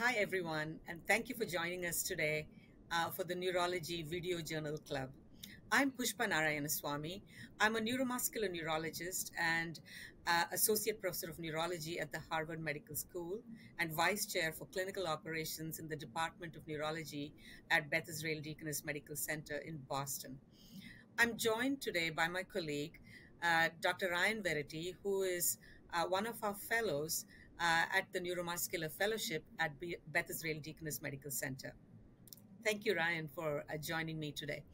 Hi, everyone, and thank you for joining us today for the Neurology Video Journal Club. I'm Pushpa Narayanaswamy. I'm a neuromuscular neurologist and associate professor of neurology at the Harvard Medical School and vice chair for clinical operations in the Department of Neurology at Beth Israel Deaconess Medical Center in Boston. I'm joined today by my colleague, Dr. Ryan Verity, who is one of our fellows at the Neuromuscular Fellowship at Beth Israel Deaconess Medical Center. Thank you, Ryan, for joining me today.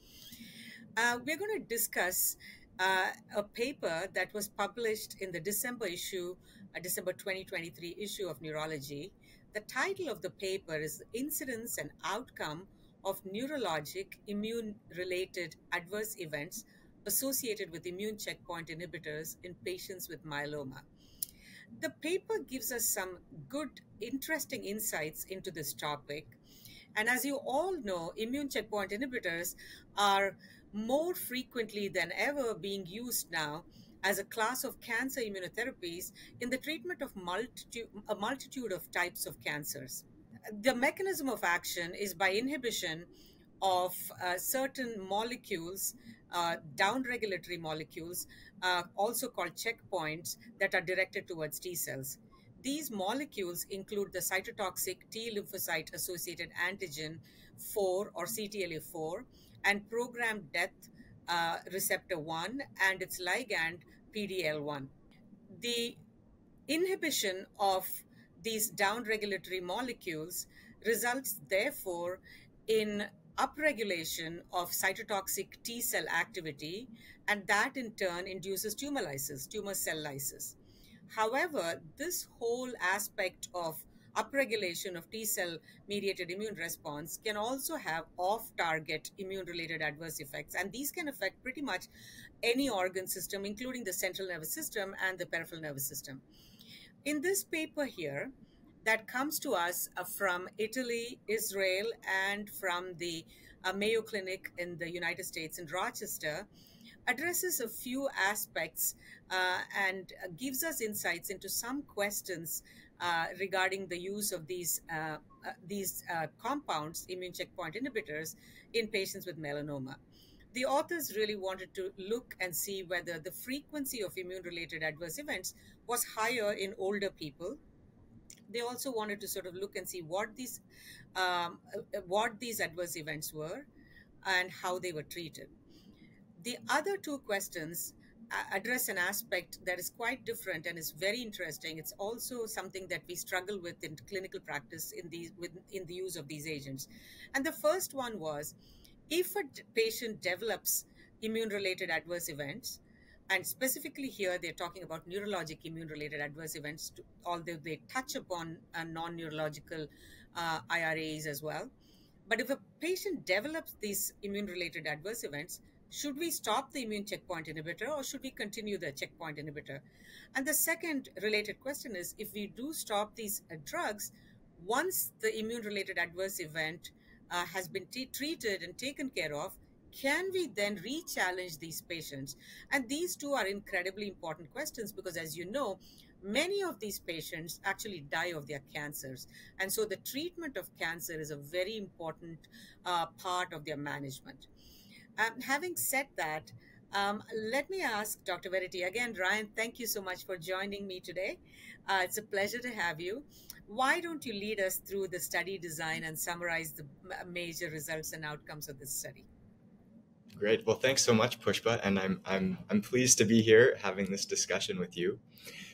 We're going to discuss a paper that was published in the December issue, December 2023 issue of Neurology. The title of the paper is Incidence and Outcome of Neurologic Immune-Related Adverse Events Associated with Immune Checkpoint Inhibitors in Patients with Myeloma. The paper gives us some good, interesting insights into this topic. And as you all know, immune checkpoint inhibitors are more frequently than ever being used now as a class of cancer immunotherapies in the treatment of a multitude of types of cancers. The mechanism of action is by inhibition of certain molecules, down-regulatory molecules, also called checkpoints, that are directed towards T cells. These molecules include the cytotoxic T lymphocyte-associated antigen 4 or CTLA-4 and programmed death receptor 1 and its ligand PD-L1. The inhibition of these down-regulatory molecules results, therefore, in upregulation of cytotoxic T cell activity, and that in turn induces tumor lysis, tumor cell lysis. However, this whole aspect of upregulation of T cell mediated immune response can also have off-target immune-related adverse effects, and these can affect pretty much any organ system, including the central nervous system and the peripheral nervous system. In this paper here, that comes to us from Italy, Israel, and from the Mayo Clinic in the United States in Rochester, addresses a few aspects and gives us insights into some questions regarding the use of these compounds, immune checkpoint inhibitors, in patients with melanoma. The authors really wanted to look and see whether the frequency of immune-related adverse events was higher in older people. They also wanted to sort of look and see what these adverse events were and how they were treated. The other two questions address an aspect that is quite different and is very interesting. It's also something that we struggle with in clinical practice in the use of these agents. And the first one was, if a patient develops immune-related adverse events, and specifically here, they're talking about neurologic immune-related adverse events, although they touch upon non-neurological IRAs as well. But if a patient develops these immune-related adverse events, should we stop the immune checkpoint inhibitor or should we continue the checkpoint inhibitor? And the second related question is, if we do stop these drugs, once the immune-related adverse event has been treated and taken care of, can we then re-challenge these patients? And these two are incredibly important questions because, as you know, many of these patients actually die of their cancers. And so the treatment of cancer is a very important part of their management. Having said that, let me ask Dr. Verity again. Ryan, thank you so much for joining me today. It's a pleasure to have you. Why don't you lead us through the study design and summarize the major results and outcomes of this study? Great. Well, thanks so much, Pushpa, and I'm pleased to be here having this discussion with you.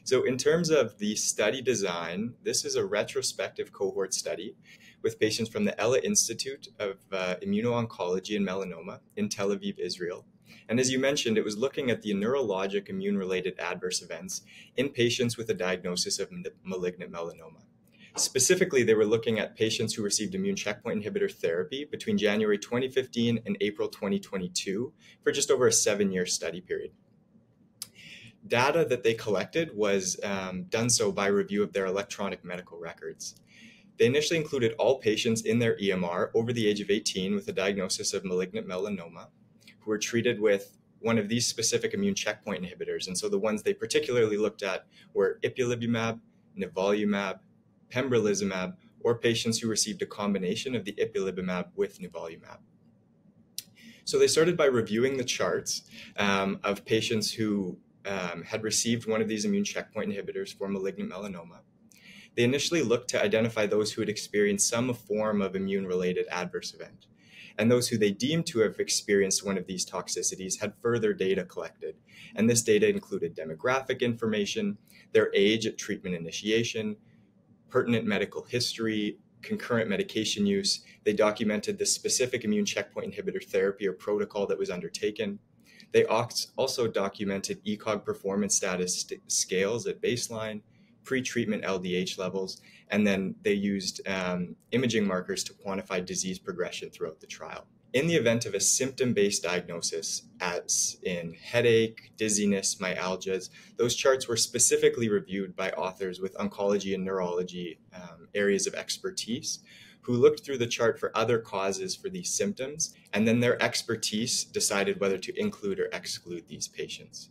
So in terms of the study design, this is a retrospective cohort study with patients from the Ella Institute of Immuno-Oncology and Melanoma in Tel Aviv, Israel. And as you mentioned, it was looking at the neurologic immune-related adverse events in patients with a diagnosis of malignant melanoma. Specifically, they were looking at patients who received immune checkpoint inhibitor therapy between January 2015 and April 2022 for just over a 7-year study period. Data that they collected was done so by review of their electronic medical records. They initially included all patients in their EMR over the age of 18 with a diagnosis of malignant melanoma who were treated with one of these specific immune checkpoint inhibitors. And so the ones they particularly looked at were ipilimumab, nivolumab, pembrolizumab, or patients who received a combination of the ipilimumab with nivolumab. So they started by reviewing the charts of patients who had received one of these immune checkpoint inhibitors for malignant melanoma. They initially looked to identify those who had experienced some form of immune-related adverse event, and those who they deemed to have experienced one of these toxicities had further data collected. And this data included demographic information, their age at treatment initiation, pertinent medical history, concurrent medication use. They documented the specific immune checkpoint inhibitor therapy or protocol that was undertaken. They also documented ECOG performance status scales at baseline, pre-treatment LDH levels, and then they used imaging markers to quantify disease progression throughout the trial. In the event of a symptom-based diagnosis, as in headache, dizziness, myalgias, those charts were specifically reviewed by authors with oncology and neurology areas of expertise, who looked through the chart for other causes for these symptoms, and then their expertise decided whether to include or exclude these patients.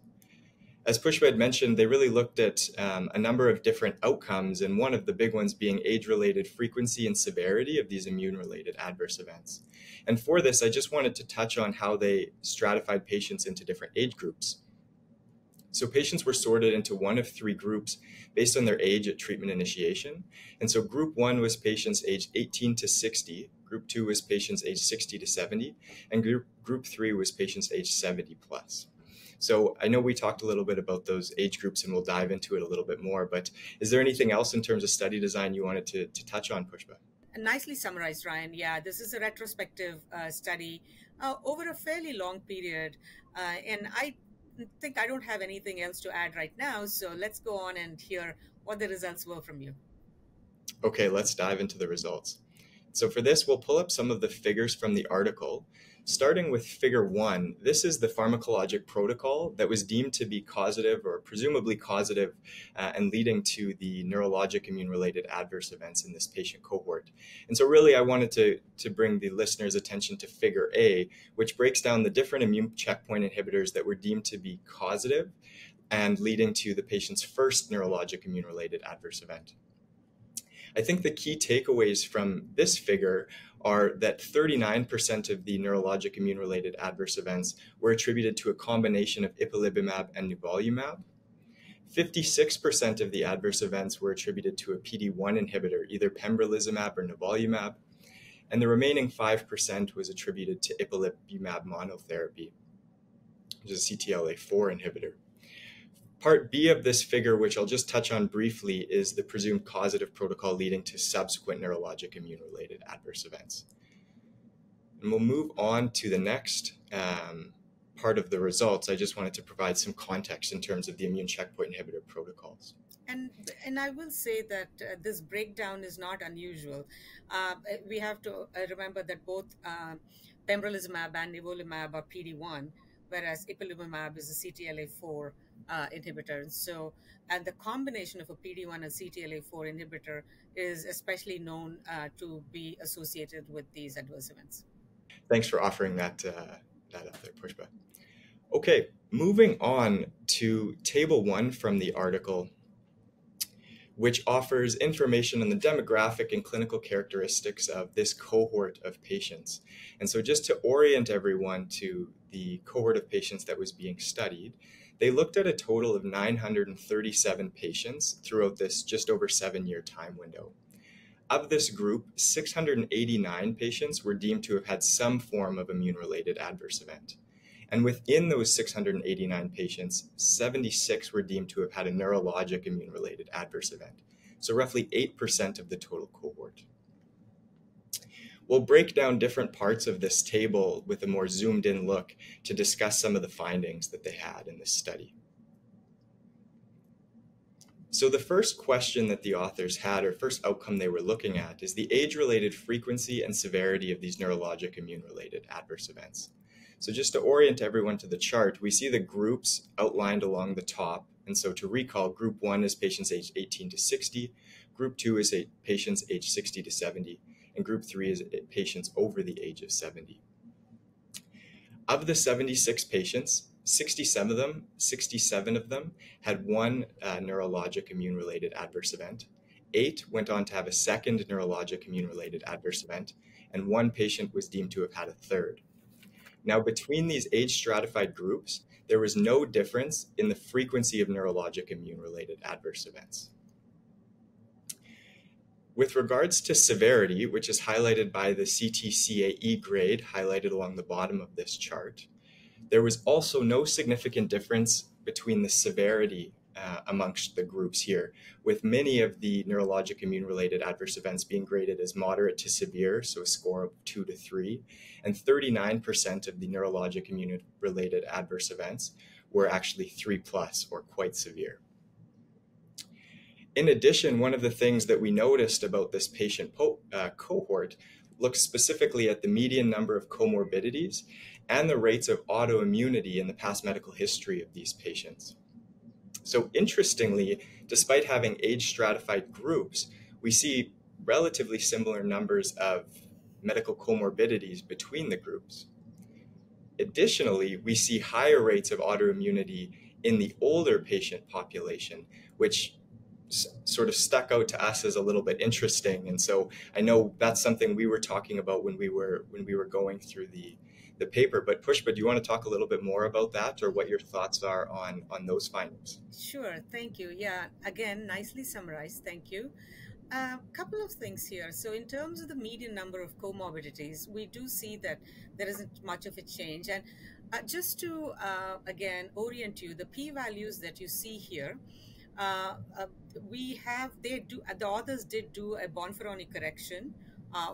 As Pushpa had mentioned, they really looked at a number of different outcomes, and one of the big ones being age-related frequency and severity of these immune-related adverse events. And for this, I just wanted to touch on how they stratified patients into different age groups. So patients were sorted into one of three groups based on their age at treatment initiation. And so group one was patients aged 18 to 60, group two was patients aged 60 to 70, and group three was patients aged 70 plus. So I know we talked a little bit about those age groups and we'll dive into it a little bit more, but is there anything else in terms of study design you wanted to touch on, Pushpa? Nicely summarized, Ryan. Yeah, this is a retrospective study over a fairly long period. And I think I don't have anything else to add right now. So let's go on and hear what the results were from you. Okay, let's dive into the results. So for this, we'll pull up some of the figures from the article. Starting with figure one, this is the pharmacologic protocol that was deemed to be causative or presumably causative and leading to the neurologic immune-related adverse events in this patient cohort. And so really I wanted to bring the listener's attention to figure A, which breaks down the different immune checkpoint inhibitors that were deemed to be causative and leading to the patient's first neurologic immune-related adverse event. I think the key takeaways from this figure are that 39% of the neurologic immune-related adverse events were attributed to a combination of ipilimumab and nivolumab. 56% of the adverse events were attributed to a PD-1 inhibitor, either pembrolizumab or nivolumab, and the remaining 5% was attributed to ipilimumab monotherapy, which is a CTLA-4 inhibitor. Part B of this figure, which I'll just touch on briefly, is the presumed causative protocol leading to subsequent neurologic immune-related adverse events. And we'll move on to the next part of the results. I just wanted to provide some context in terms of the immune checkpoint inhibitor protocols. And I will say that this breakdown is not unusual. We have to remember that both pembrolizumab and nivolumab are PD-1, whereas ipilimumab is a CTLA-4 inhibitor. And so, and the combination of a PD-1 and CTLA-4 inhibitor is especially known to be associated with these adverse events. Thanks for offering that, that up there, Pushpa. Okay, moving on to table one from the article, which offers information on the demographic and clinical characteristics of this cohort of patients. And so just to orient everyone to the cohort of patients that was being studied, they looked at a total of 937 patients throughout this just over 7-year time window. Of this group, 689 patients were deemed to have had some form of immune-related adverse event. And within those 689 patients, 76 were deemed to have had a neurologic immune-related adverse event. So roughly 8% of the total cohort. We'll break down different parts of this table with a more zoomed-in look to discuss some of the findings that they had in this study. So the first question that the authors had, or first outcome they were looking at, is the age-related frequency and severity of these neurologic immune-related adverse events. So just to orient everyone to the chart, we see the groups outlined along the top. And so to recall, group one is patients aged 18 to 60, group two is patients aged 60 to 70, and group three is patients over the age of 70. Of the 76 patients, 67 of them had one neurologic immune-related adverse event, 8 went on to have a second neurologic immune-related adverse event, and one patient was deemed to have had a third. Now, between these age-stratified groups, there was no difference in the frequency of neurologic immune-related adverse events. With regards to severity, which is highlighted by the CTCAE grade highlighted along the bottom of this chart, there was also no significant difference between the severity amongst the groups here, with many of the neurologic immune-related adverse events being graded as moderate to severe, so a score of 2 to 3, and 39% of the neurologic immune-related adverse events were actually 3+ or quite severe. In addition, one of the things that we noticed about this patient cohort looks specifically at the median number of comorbidities and the rates of autoimmunity in the past medical history of these patients. So interestingly, despite having age-stratified groups, we see relatively similar numbers of medical comorbidities between the groups. Additionally, we see higher rates of autoimmunity in the older patient population, which sort of stuck out to us as a little bit interesting. And so I know that's something we were talking about when we were going through the paper, but Pushpa, do you want to talk a little bit more about that, or what your thoughts are on those findings? Sure, thank you. Yeah, again, nicely summarized, thank you. A couple of things here. So in terms of the median number of comorbidities, we do see that there isn't much of a change. And just to, again, orient you, the p-values that you see here, the authors did do a Bonferroni correction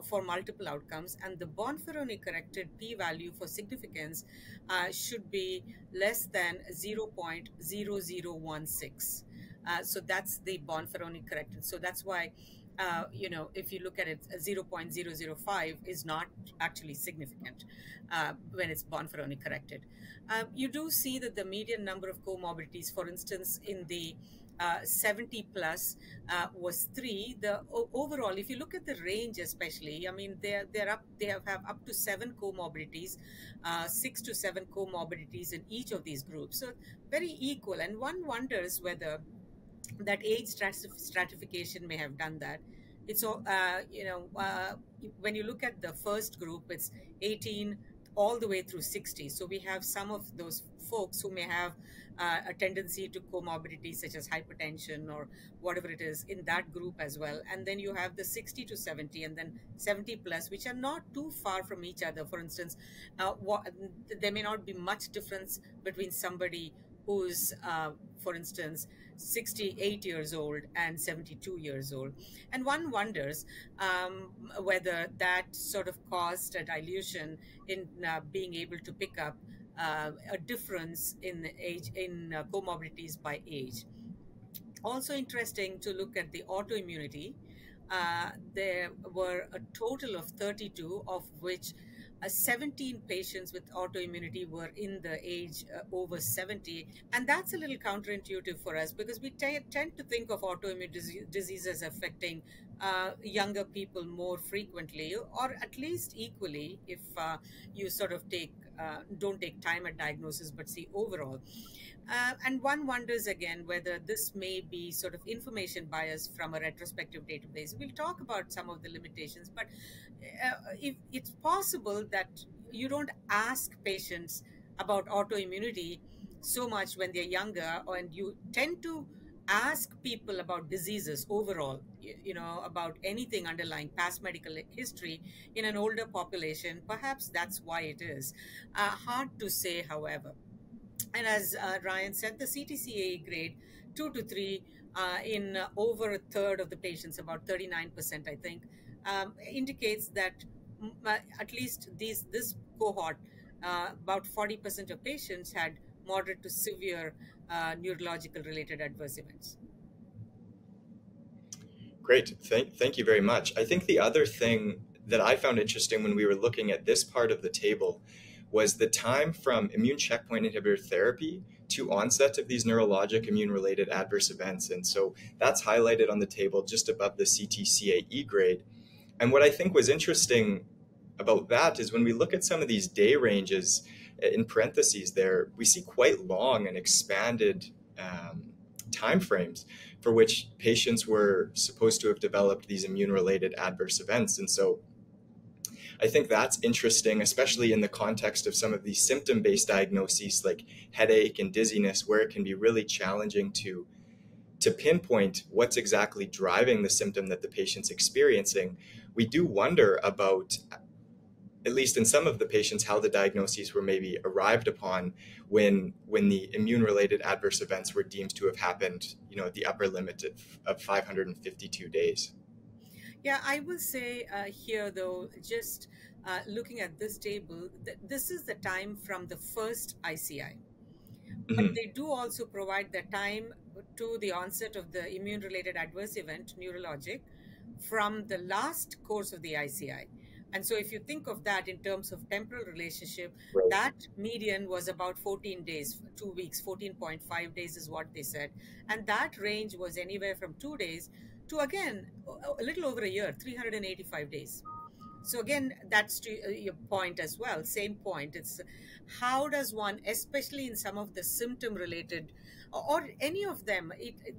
for multiple outcomes, and the Bonferroni corrected p-value for significance should be less than 0.0016. So that's the Bonferroni corrected. So that's why, you know, if you look at it, 0.005 is not actually significant when it's Bonferroni corrected. You do see that the median number of comorbidities, for instance, in the 70+ was 3. The overall, if you look at the range, especially, I mean, they have up to 7 comorbidities, 6 to 7 comorbidities in each of these groups. So very equal, and one wonders whether that age stratification may have done that. It's all, you know, when you look at the first group, it's 18 all the way through 60. So we have some of those folks who may have a tendency to comorbidities such as hypertension or whatever it is in that group as well. And then you have the 60 to 70 and then 70+, which are not too far from each other. For instance, there may not be much difference between somebody who's, for instance, 68 years old and 72 years old. And one wonders whether that sort of caused a dilution in being able to pick up a difference in age, in comorbidities by age. Also interesting to look at the autoimmunity. There were a total of 32, of which 17 patients with autoimmunity were in the age over 70, and that's a little counterintuitive for us, because we tend to think of autoimmune diseases affecting younger people more frequently, or at least equally, if you sort of don't take time at diagnosis but see overall. And one wonders again whether this may be sort of information bias from a retrospective database. We'll talk about some of the limitations, but if it's possible that you don't ask patients about autoimmunity so much when they're younger, and you tend to ask people about diseases overall, you know, about anything underlying past medical history in an older population. Perhaps that's why it is. Hard to say, however. And as Ryan said, the CTCAE grade 2 to 3 in over a third of the patients, about 39%, I think, indicates that at least this cohort, about 40% of patients had moderate to severe neurological related adverse events. Great, thank you very much. I think the other thing that I found interesting when we were looking at this part of the table was the time from immune checkpoint inhibitor therapy to onset of these neurologic immune-related adverse events. And so that's highlighted on the table just above the CTCAE grade. And what I think was interesting about that is when we look at some of these day ranges, in parentheses there, we see quite long and expanded timeframes for which patients were supposed to have developed these immune-related adverse events. And so I think that's interesting, especially in the context of some of these symptom-based diagnoses like headache and dizziness, where it can be really challenging to pinpoint what's exactly driving the symptom that the patient's experiencing. We do wonder about, at least in some of the patients, how the diagnoses were maybe arrived upon when the immune-related adverse events were deemed to have happened, you know, at the upper limit of 552 days. Yeah, I will say here, though, just looking at this table, this is the time from the first ICI. Mm-hmm. But they do also provide the time to the onset of the immune-related adverse event, neurologic, from the last course of the ICI. And so if you think of that in terms of temporal relationship, right, that median was about 14 days, 2 weeks, 14.5 days is what they said. And that range was anywhere from 2 days to, again, a little over a year, 385 days. So again, that's to your point as well, same point. It's how does one, especially in some of the symptom related or any of them,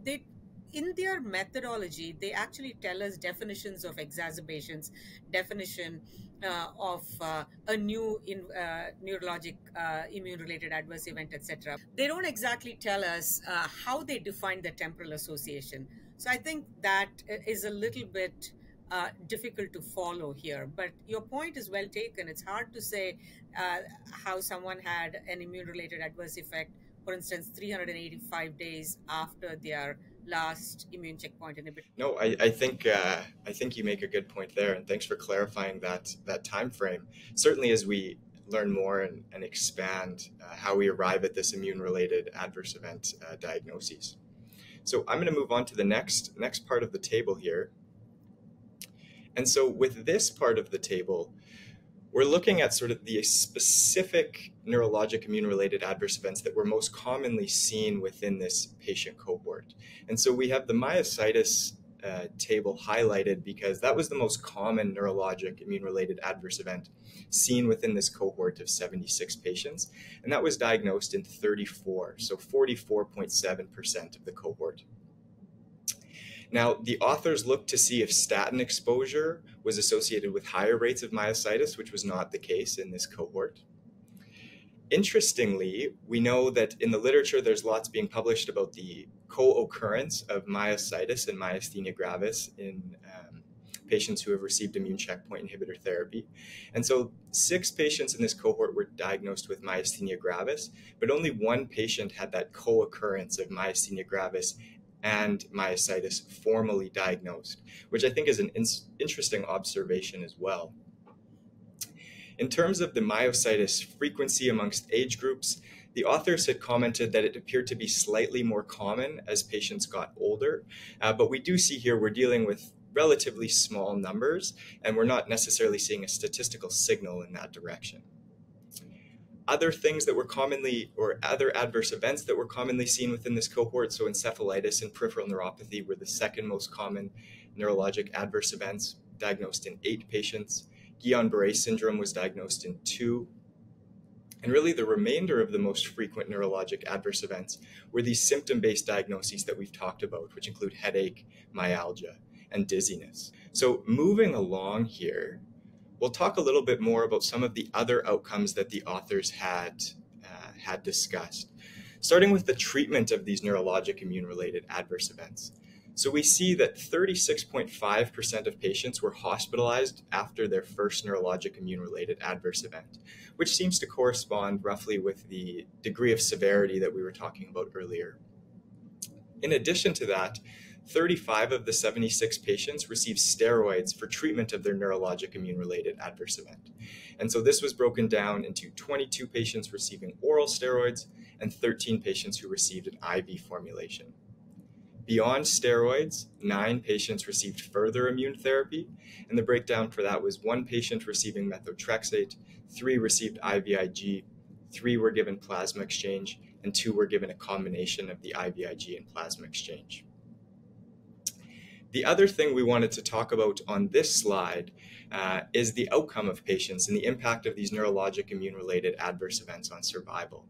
they in their methodology, they actually tell us definitions of exacerbations, definition of a new neurologic immune-related adverse event, etc. They don't exactly tell us how they define the temporal association. So I think that is a little bit difficult to follow here. But your point is well taken. It's hard to say how someone had an immune-related adverse effect, for instance, 385 days after their last immune checkpoint inhibitor. No, I think you make a good point there, and thanks for clarifying that time frame. Certainly, as we learn more and expand how we arrive at this immune-related adverse event diagnoses. So I'm going to move on to the next part of the table here. And so with this part of the table, we're looking at sort of the specific neurologic immune-related adverse events that were most commonly seen within this patient cohort. And so we have the myositis table highlighted because that was the most common neurologic immune-related adverse event seen within this cohort of 76 patients. And that was diagnosed in 34, so 44.7% of the cohort. Now, the authors looked to see if statin exposure was associated with higher rates of myositis, which was not the case in this cohort. Interestingly, we know that in the literature, there's lots being published about the co-occurrence of myositis and myasthenia gravis in patients who have received immune checkpoint inhibitor therapy. And so 6 patients in this cohort were diagnosed with myasthenia gravis, but only 1 patient had that co-occurrence of myasthenia gravis and myositis formally diagnosed, which I think is an interesting observation as well. In terms of the myositis frequency amongst age groups, the authors had commented that it appeared to be slightly more common as patients got older, but we do see here we're dealing with relatively small numbers, and we're not necessarily seeing a statistical signal in that direction. Other things that were commonly, or other adverse events that were commonly seen within this cohort, so encephalitis and peripheral neuropathy were the second most common neurologic adverse events, diagnosed in 8 patients. Guillain-Barré syndrome was diagnosed in 2. And really the remainder of the most frequent neurologic adverse events were these symptom-based diagnoses that we've talked about, which include headache, myalgia, and dizziness. So moving along here, we'll talk a little bit more about some of the other outcomes that the authors had discussed, starting with the treatment of these neurologic immune-related adverse events. So we see that 36.5% of patients were hospitalized after their first neurologic immune-related adverse event, which seems to correspond roughly with the degree of severity that we were talking about earlier. In addition to that, 35 of the 76 patients received steroids for treatment of their neurologic immune-related adverse event. And so this was broken down into 22 patients receiving oral steroids and 13 patients who received an IV formulation. Beyond steroids, 9 patients received further immune therapy, and the breakdown for that was 1 patient receiving methotrexate, 3 received IVIG, 3 were given plasma exchange, and 2 were given a combination of the IVIG and plasma exchange. The other thing we wanted to talk about on this slide is the outcome of patients and the impact of these neurologic immune-related adverse events on survival.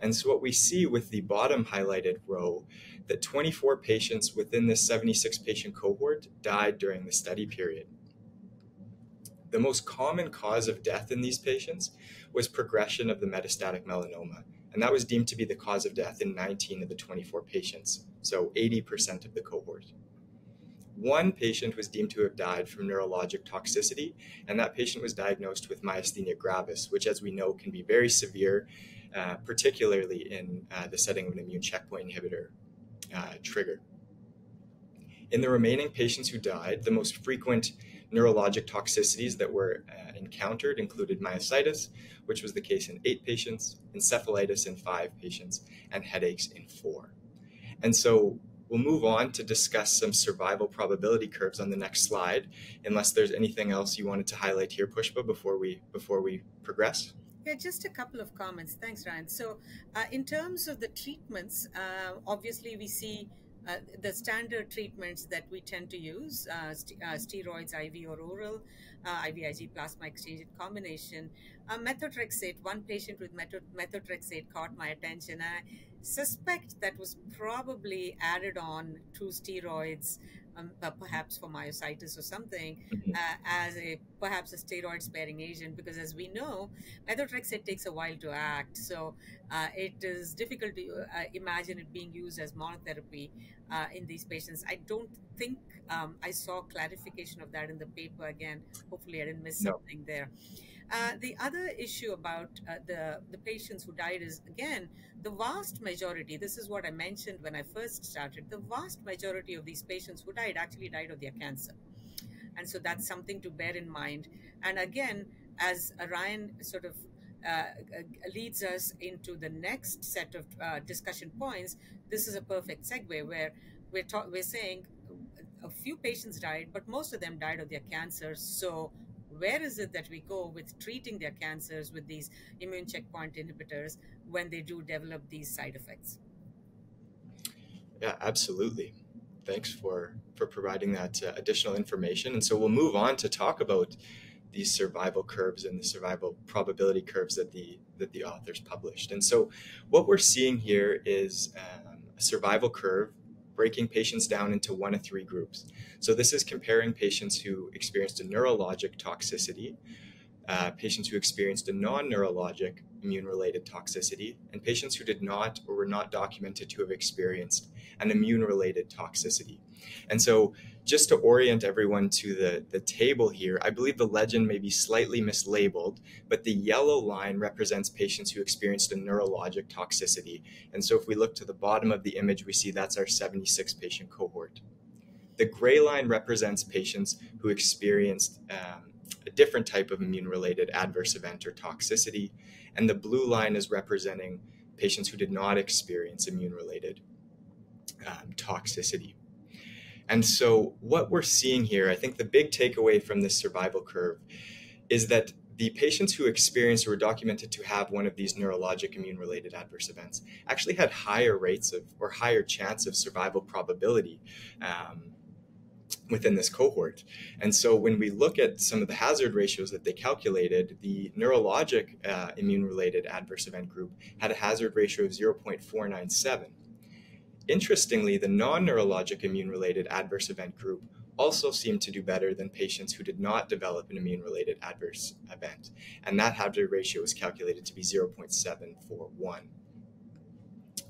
And so what we see with the bottom highlighted row, that 24 patients within this 76-patient cohort died during the study period. The most common cause of death in these patients was progression of the metastatic melanoma, and that was deemed to be the cause of death in 19 of the 24 patients, so 80% of the cohort. One patient was deemed to have died from neurologic toxicity, and that patient was diagnosed with myasthenia gravis, which, as we know, can be very severe, particularly in the setting of an immune checkpoint inhibitor trigger. In the remaining patients who died, the most frequent neurologic toxicities that were encountered included myositis, which was the case in 8 patients, encephalitis in 5 patients, and headaches in 4. And so we'll move on to discuss some survival probability curves on the next slide, unless there's anything else you wanted to highlight here, Pushpa, before we progress. Yeah, just a couple of comments. Thanks, Ryan. So in terms of the treatments, obviously we see the standard treatments that we tend to use, steroids, IV or oral, IVIG plasma exchange combination. Methotrexate, one patient with methotrexate caught my attention. I suspect that was probably added on to steroids, perhaps for myositis or something, as perhaps a steroid-sparing agent, because as we know, methotrexate takes a while to act. So it is difficult to imagine it being used as monotherapy in these patients. I don't think I saw clarification of that in the paper again. Hopefully I didn't miss something there. The other issue about the patients who died is, again, the vast majority, this is what I mentioned when I first started, the vast majority of these patients who died actually died of their cancer. And so that's something to bear in mind. And again, as Ryan sort of leads us into the next set of discussion points, this is a perfect segue where we're saying a few patients died, but most of them died of their cancer. So where is it that we go with treating their cancers with these immune checkpoint inhibitors when they do develop these side effects? Yeah, absolutely. Thanks for providing that additional information. And so we'll move on to talk about these survival curves and the survival probability curves that the authors published. And so what we're seeing here is a survival curve breaking patients down into 1 of 3 groups. So this is comparing patients who experienced a neurologic toxicity, patients who experienced a non-neurologic immune-related toxicity, and patients who did not or were not documented to have experienced an immune-related toxicity. And so just to orient everyone to the table here, I believe the legend may be slightly mislabeled, but the yellow line represents patients who experienced a neurologic toxicity. And so if we look to the bottom of the image, we see that's our 76-patient cohort. The gray line represents patients who experienced a different type of immune-related adverse event or toxicity, and the blue line is representing patients who did not experience immune-related toxicity. And so what we're seeing here, I think the big takeaway from this survival curve is that the patients who experienced or were documented to have one of these neurologic immune-related adverse events actually had higher rates of or higher chance of survival probability within this cohort. And so when we look at some of the hazard ratios that they calculated, the neurologic immune-related adverse event group had a hazard ratio of 0.497. Interestingly, the non-neurologic immune-related adverse event group also seemed to do better than patients who did not develop an immune-related adverse event, and that hazard ratio was calculated to be 0.741.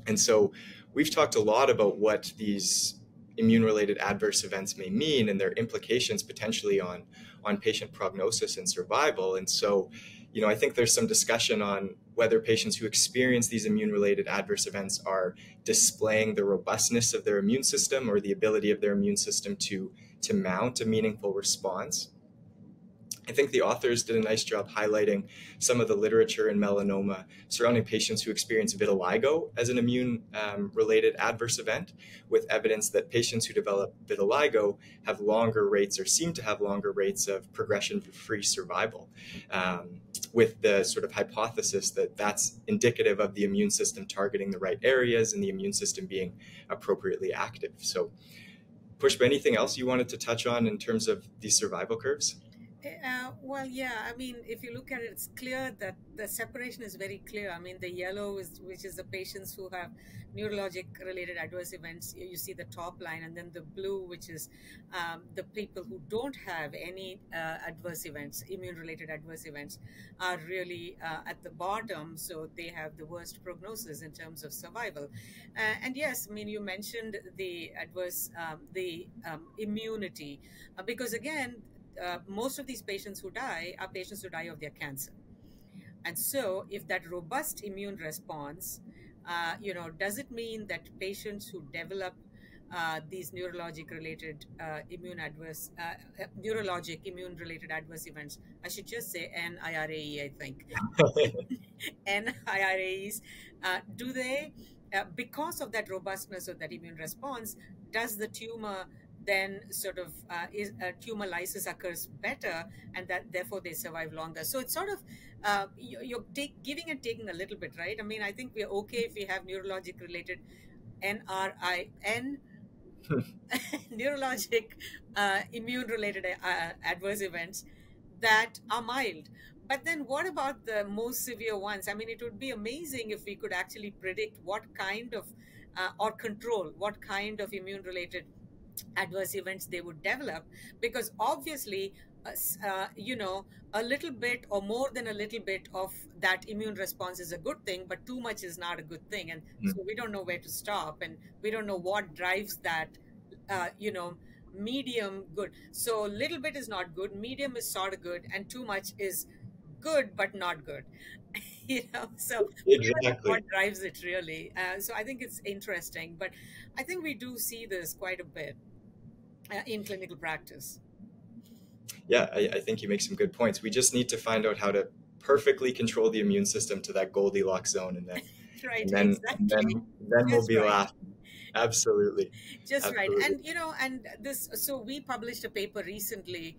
And so we've talked a lot about what these immune-related adverse events may mean and their implications potentially on patient prognosis and survival. And so, you know, I think there's some discussion on whether patients who experience these immune-related adverse events are displaying the robustness of their immune system or the ability of their immune system to mount a meaningful response. I think the authors did a nice job highlighting some of the literature in melanoma surrounding patients who experience vitiligo as an immune-related adverse event, with evidence that patients who develop vitiligo have longer rates or seem to have longer rates of progression-free survival, with the sort of hypothesis that that's indicative of the immune system targeting the right areas and the immune system being appropriately active. So, Pushpa, anything else you wanted to touch on in terms of these survival curves? Well, yeah, I mean, if you look at it, it's clear that the separation is very clear. I mean, the yellow, which is the patients who have neurologic-related adverse events, you see the top line, and then the blue, which is the people who don't have any adverse events, immune-related adverse events, are really at the bottom, so they have the worst prognosis in terms of survival. And yes, I mean, you mentioned the adverse, immunity, because again, most of these patients who die are patients who die of their cancer. And so if that robust immune response, you know, does it mean that patients who develop these neurologic-related immune-related adverse events, I should just say NIRAE, I think. NIRAEs, do they, because of that robustness of that immune response, does the tumor then sort of tumor lysis occurs better, and that therefore they survive longer? So it's sort of you're giving and taking a little bit, right? I mean, I think we're okay if we have neurologic related immune related adverse events that are mild. But then what about the most severe ones? I mean, it would be amazing if we could actually predict what kind of or control what kind of immune related adverse events they would develop, because obviously you know, a little bit or more than a little bit of that immune response is a good thing, but too much is not a good thing. And so we don't know where to stop, and we don't know what drives that you know, medium good. So little bit is not good, medium is sort of good, and too much is good but not good. You know, so exactly what drives it really. So I think it's interesting, but I think we do see this quite a bit in clinical practice. Yeah, I think you make some good points. We just need to find out how to perfectly control the immune system to that Goldilocks zone, and then right, and then we'll be laughing. Absolutely, just absolutely right. And you know, and this. So we published a paper recently.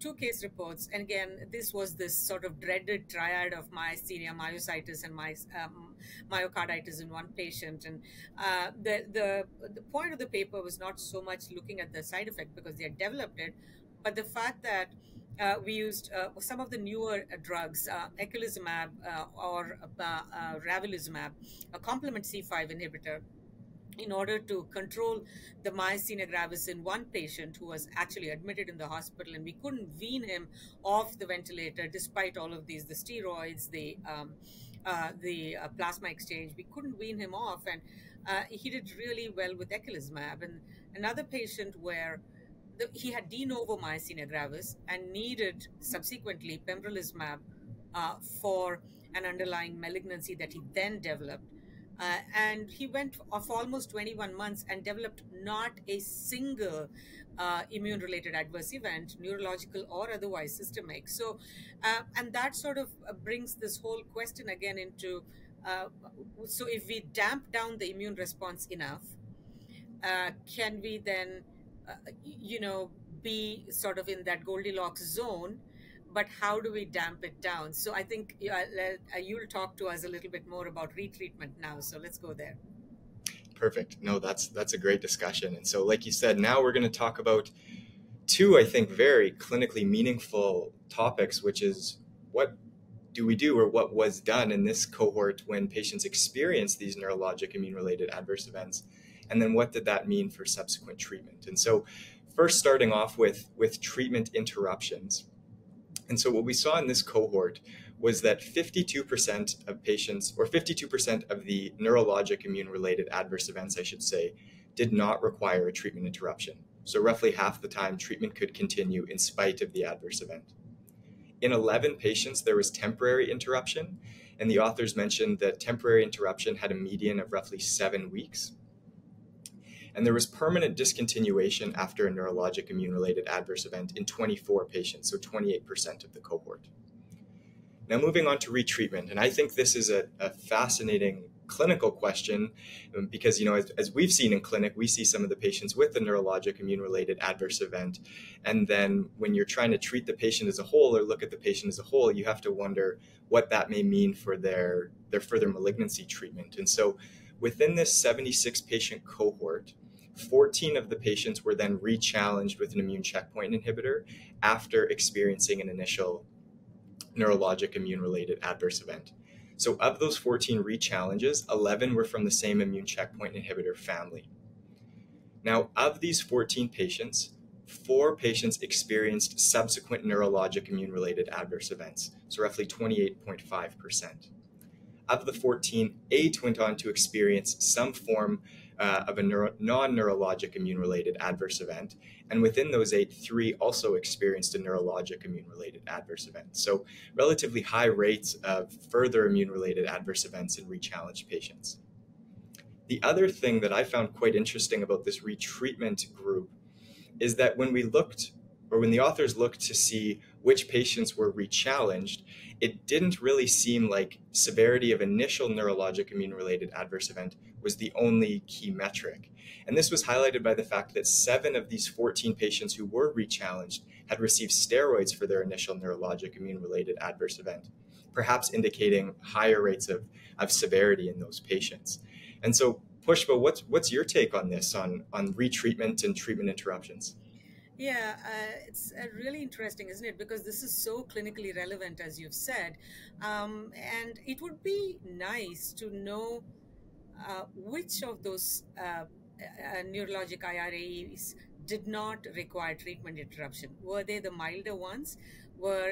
2 case reports, and again, this was this sort of dreaded triad of myasthenia, myositis, and myocarditis in one patient. And the point of the paper was not so much looking at the side effect, because they had developed it, but the fact that we used some of the newer drugs, eculizumab or ravulizumab, a complement C5 inhibitor, in order to control the myasthenia gravis in one patient who was actually admitted in the hospital, and we couldn't wean him off the ventilator despite all of these, the steroids, the plasma exchange. We couldn't wean him off, and he did really well with eculizumab. And another patient where he had de novo myasthenia gravis and needed subsequently pembrolizumab for an underlying malignancy that he then developed. And he went off almost 21 months and developed not a single immune-related adverse event, neurological or otherwise systemic. So, and that sort of brings this whole question again into, so if we damp down the immune response enough, can we then, you know, be sort of in that Goldilocks zone? But how do we damp it down? So I think you'll talk to us a little bit more about retreatment now. So let's go there. Perfect. No, that's a great discussion. And so, like you said, now we're going to talk about 2, I think, very clinically meaningful topics, which is what do we do, or what was done in this cohort when patients experienced these neurologic immune-related adverse events, and then what did that mean for subsequent treatment? And so, first starting off with treatment interruptions. And so what we saw in this cohort was that 52% of patients, or 52% of the neurologic immune-related adverse events, I should say, did not require a treatment interruption. So roughly half the time, treatment could continue in spite of the adverse event. In 11 patients, there was temporary interruption, and the authors mentioned that temporary interruption had a median of roughly 7 weeks. And there was permanent discontinuation after a neurologic immune-related adverse event in 24 patients, so 28% of the cohort. Now moving on to retreatment, and I think this is a fascinating clinical question, because, you know, as we've seen in clinic, we see some of the patients with the neurologic immune-related adverse event, and then when you're trying to treat the patient as a whole or look at the patient as a whole, you have to wonder what that may mean for their further malignancy treatment. And so within this 76-patient cohort, 14 of the patients were then re-challenged with an immune checkpoint inhibitor after experiencing an initial neurologic immune-related adverse event. So of those 14 re-challenges, 11 were from the same immune checkpoint inhibitor family. Now, of these 14 patients, 4 patients experienced subsequent neurologic immune-related adverse events, so roughly 28.5%. Of the 14, 8 went on to experience some form of a non-neurologic immune-related adverse event, and within those 8, 3 also experienced a neurologic immune-related adverse event. So relatively high rates of further immune-related adverse events in re-challenged patients. The other thing that I found quite interesting about this retreatment group is that when we looked, or when the authors looked to see which patients were re-challenged, it didn't really seem like severity of initial neurologic immune-related adverse event was the only key metric. And this was highlighted by the fact that 7 of these 14 patients who were re-challenged had received steroids for their initial neurologic immune-related adverse event, perhaps indicating higher rates of severity in those patients. And so, Pushpa, what's your take on this, on retreatment and treatment interruptions? Yeah, it's really interesting, isn't it? Because this is so clinically relevant, as you've said. And it would be nice to know which of those neurologic IRAEs did not require treatment interruption. Were they the milder ones?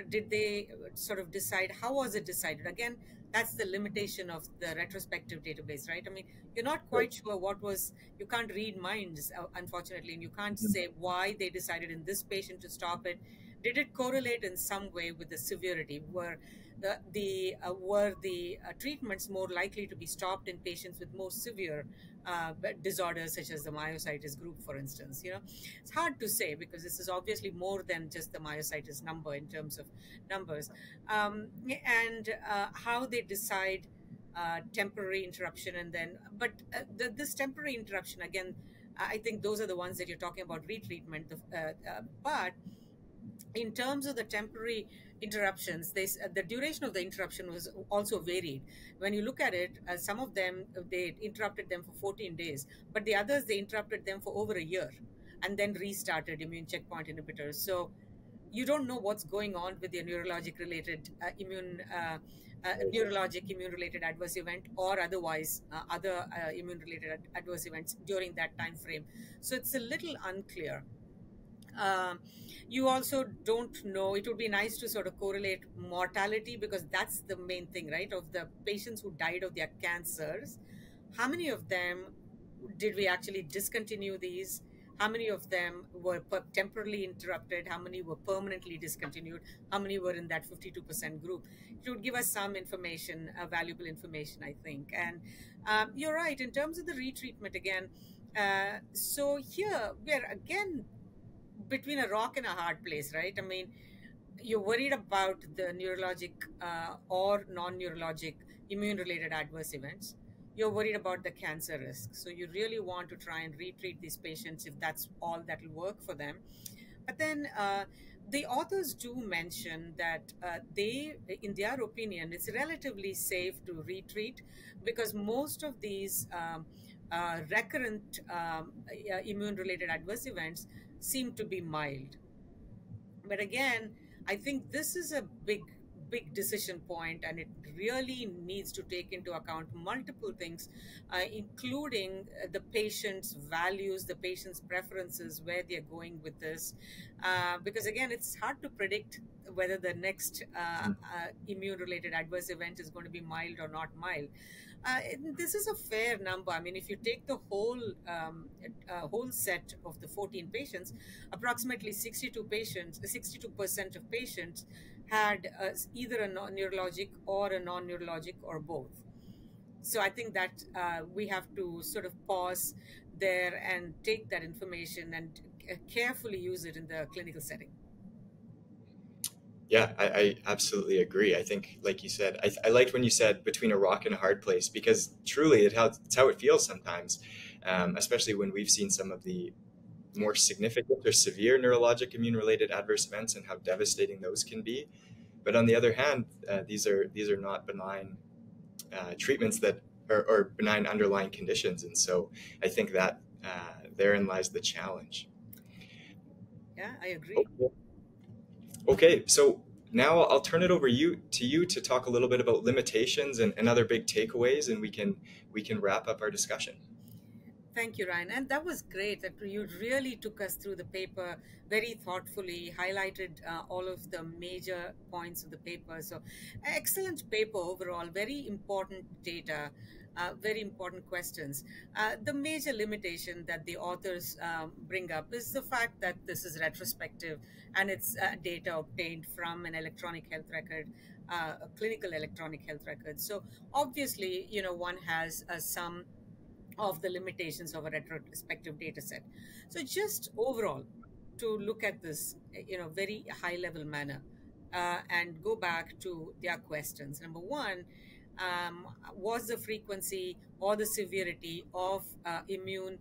Did they sort of decide? How was it decided? Again, that's the limitation of the retrospective database, right? I mean, you're not quite sure what was, you can't read minds, unfortunately, and you can't say why they decided in this patient to stop it. Did it correlate in some way with the severity? Were the treatments more likely to be stopped in patients with more severe disorders, such as the myositis group, for instance? You know, it's hard to say because this is obviously more than just the myositis number in terms of numbers, and how they decide temporary interruption, and then this temporary interruption again. I think those are the ones that you're talking about retreatment, but in terms of the temporary interruptions, the duration of the interruption was also varied. When you look at it, some of them, they interrupted them for 14 days, but the others, they interrupted them for over a year and then restarted immune checkpoint inhibitors. So you don't know what's going on with your neurologic immune-related adverse event or otherwise other immune-related adverse events during that time frame. So it's a little unclear. You also don't know, it would be nice to sort of correlate mortality, because that's the main thing, right? Of the patients who died of their cancers, how many of them did we actually discontinue these? How many of them were temporarily interrupted? How many were permanently discontinued? How many were in that 52% group? It would give us some information, valuable information, I think. And you're right, in terms of the retreatment again, so here we're again between a rock and a hard place, right? I mean, you're worried about the neurologic or non-neurologic immune-related adverse events. You're worried about the cancer risk. So you really want to try and retreat these patients if that's all that will work for them. But then the authors do mention that in their opinion, it's relatively safe to retreat because most of these recurrent immune-related adverse events seem to be mild. But again, I think this is a big decision point, and it really needs to take into account multiple things, including the patient's values, the patient's preferences, where they're going with this. Because again, it's hard to predict whether the next immune-related adverse event is going to be mild or not mild. This is a fair number. I mean, if you take the whole set of the 14 patients, approximately 62% of patients had either a neurologic or a non-neurologic or both. So I think that we have to sort of pause there and take that information and carefully use it in the clinical setting. Yeah, I absolutely agree. I think, like you said, I liked when you said between a rock and a hard place, because truly it's how it feels sometimes, especially when we've seen some of the more significant or severe neurologic immune-related adverse events and how devastating those can be. But on the other hand, these are not benign treatments that are benign underlying conditions. And so I think that therein lies the challenge. Yeah, I agree. Okay. Okay, so now I'll turn it over to you to talk a little bit about limitations and other big takeaways, and we can wrap up our discussion. Thank you, Ryan. And that was great that you really took us through the paper very thoughtfully, highlighted all of the major points of the paper. So excellent paper overall, very important data, very important questions. The major limitation that the authors bring up is the fact that this is retrospective and it's data obtained from an electronic health record, a clinical electronic health record. So obviously, you know, one has some of the limitations of a retrospective data set. So just overall, to look at this, you know, very high level manner and go back to their questions. Number one, was the frequency or the severity of immune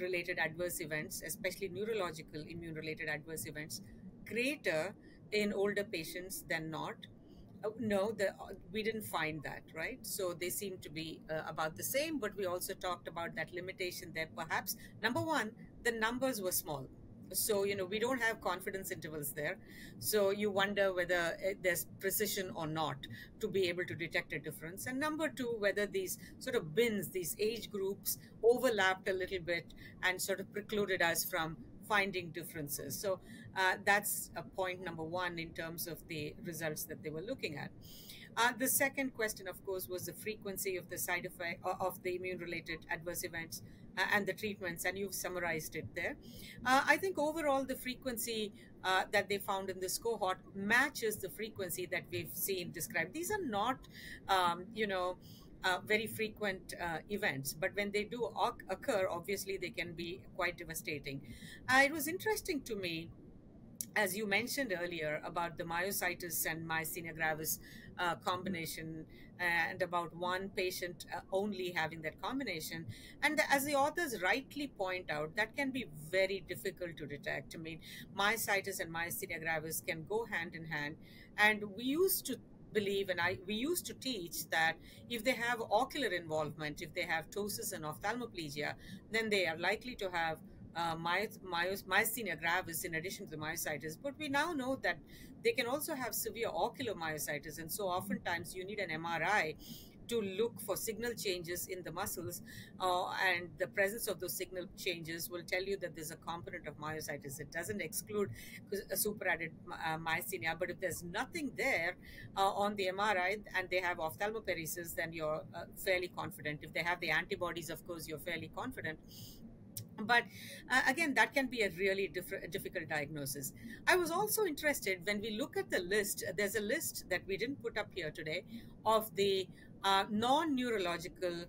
related adverse events, especially neurological immune related adverse events, greater in older patients than not? No, we didn't find that, right? So they seem to be about the same, but we also talked about that limitation there. Perhaps, number one, the numbers were small. So, you know, we don't have confidence intervals there. So you wonder whether there's precision or not to be able to detect a difference. And number two, whether these sort of bins, these age groups overlapped a little bit and sort of precluded us from finding differences. So that's a point number one in terms of the results that they were looking at. The second question, of course, was the frequency of the side effect of the immune-related adverse events and the treatments, and you've summarized it there. I think overall the frequency that they found in this cohort matches the frequency that we've seen described. These are not, you know, very frequent events, but when they do occur, obviously they can be quite devastating. It was interesting to me, as you mentioned earlier, about the myositis and myasthenia gravis combination, and about one patient only having that combination. And as the authors rightly point out, that can be very difficult to detect. I mean, myositis and myasthenia gravis can go hand in hand, and we used to believe, and we used to teach that if they have ocular involvement, if they have ptosis and ophthalmoplegia, then they are likely to have myasthenia gravis in addition to the myositis. But we now know that they can also have severe ocular myositis, and so oftentimes you need an MRI to look for signal changes in the muscles, and the presence of those signal changes will tell you that there's a component of myositis. It doesn't exclude a superadded myasthenia, but if there's nothing there on the MRI and they have ophthalmoparesis, then you're fairly confident. If they have the antibodies, of course, you're fairly confident. But again, that can be a really difficult diagnosis. I was also interested when we look at the list, there's a list that we didn't put up here today of the non-neurological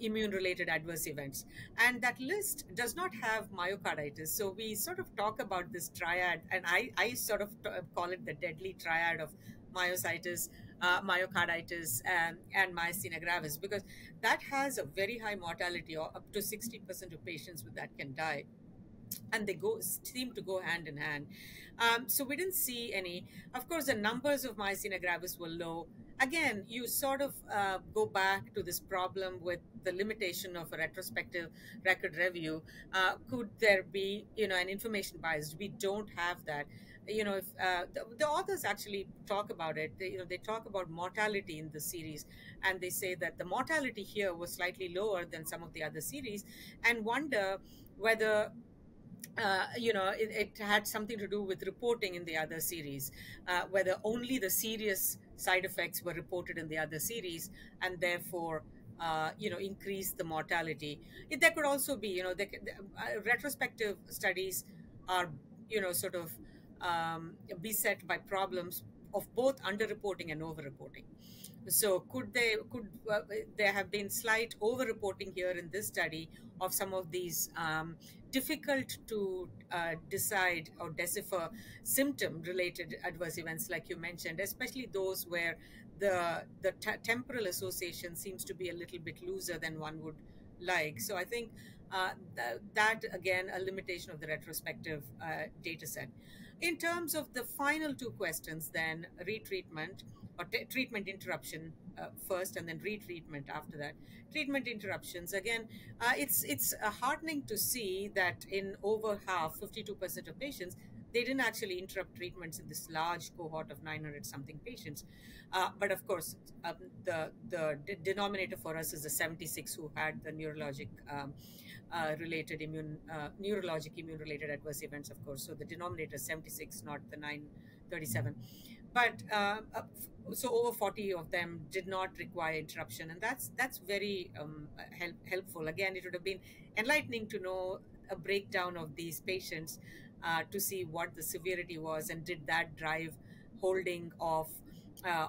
immune-related adverse events. And that list does not have myocarditis. So we sort of talk about this triad, and I sort of call it the deadly triad of myositis, myocarditis, and myasthenia gravis, because that has a very high mortality, or up to 60% of patients with that can die. And they seem to go hand in hand. So we didn't see any. Of course, the numbers of myasthenia gravis were low. Again, you sort of go back to this problem with the limitation of a retrospective record review. Could there be, you know, an information bias? We don't have that. You know, if the authors actually talk about it, they talk about mortality in the series, and they say that the mortality here was slightly lower than some of the other series, and wonder whether it had something to do with reporting in the other series, whether only the serious side effects were reported in the other series, and therefore, increase the mortality. There could also be, retrospective studies are, sort of beset by problems of both underreporting and overreporting. So could there have been slight overreporting here in this study of some of these difficult to decide or decipher symptom-related adverse events, like you mentioned, especially those where the temporal association seems to be a little bit looser than one would like. So I think that, again, a limitation of the retrospective data set. In terms of the final two questions then, retreatment or treatment interruption first and then retreatment after that. Treatment interruptions, again, it's heartening to see that in over half, 52% of patients, they didn't actually interrupt treatments in this large cohort of 900-something patients. But of course, the denominator for us is the 76 who had the neurologic related neurologic immune related adverse events, of course. So the denominator is 76, not the 937. But so over 40 of them did not require interruption, and that's very helpful. Again, it would have been enlightening to know a breakdown of these patients to see what the severity was, and did that drive holding off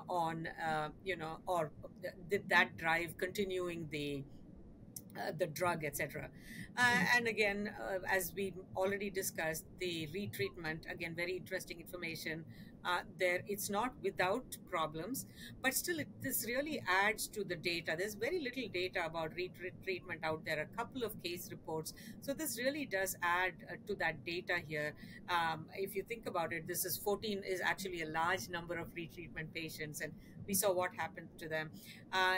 on, you know, or did that drive continuing the drug, etc. And again, as we already discussed, the retreatment, again, very interesting information there. It's not without problems, but still this really adds to the data. There's very little data about retreatment out there, a couple of case reports. So this really does add to that data here. If you think about it, this is 14 is actually a large number of retreatment patients, and we saw what happened to them.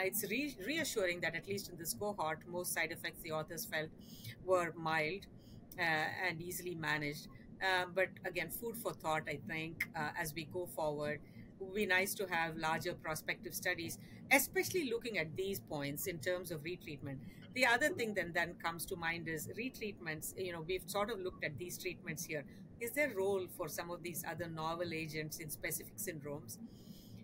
It's reassuring that at least in this cohort, most side effects the authors felt were mild and easily managed. But again, food for thought, I think, as we go forward. It would be nice to have larger prospective studies, especially looking at these points in terms of retreatment. The other thing then comes to mind is retreatments. You know, we've sort of looked at these treatments here. Is there a role for some of these other novel agents in specific syndromes?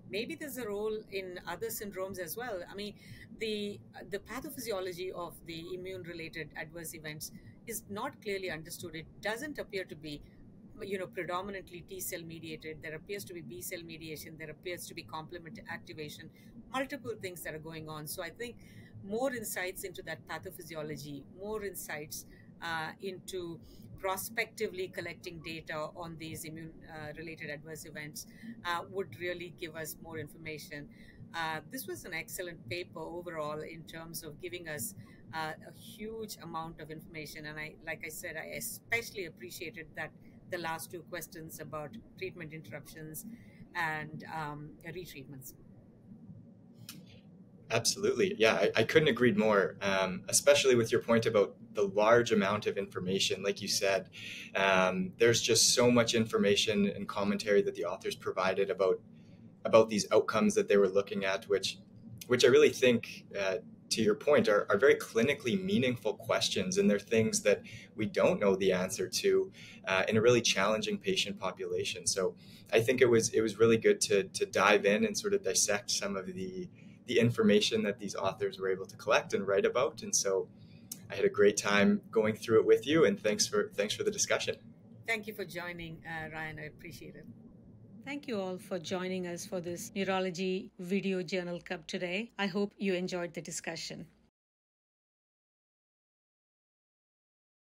Maybe there's a role in other syndromes as well. I mean, the pathophysiology of the immune-related adverse events is not clearly understood. It doesn't appear to be, you know, predominantly T-cell mediated. There appears to be B-cell mediation. There appears to be complement activation, multiple things that are going on. So I think more insights into that pathophysiology, more insights into prospectively collecting data on these immune-related adverse events would really give us more information. This was an excellent paper overall in terms of giving us a huge amount of information, and like I said, I especially appreciated that the last two questions about treatment interruptions and retreatments. Absolutely, yeah, I couldn't agree more, especially with your point about the large amount of information. Like you said, there's just so much information and commentary that the authors provided about these outcomes that they were looking at, which I really think, to your point, are very clinically meaningful questions, and they're things that we don't know the answer to in a really challenging patient population. So I think it was really good to dive in and sort of dissect some of the information that these authors were able to collect and write about. And so I had a great time going through it with you, and thanks for the discussion. Thank you for joining, Ryan. I appreciate it. Thank you all for joining us for this Neurology Video Journal Club today. I hope you enjoyed the discussion.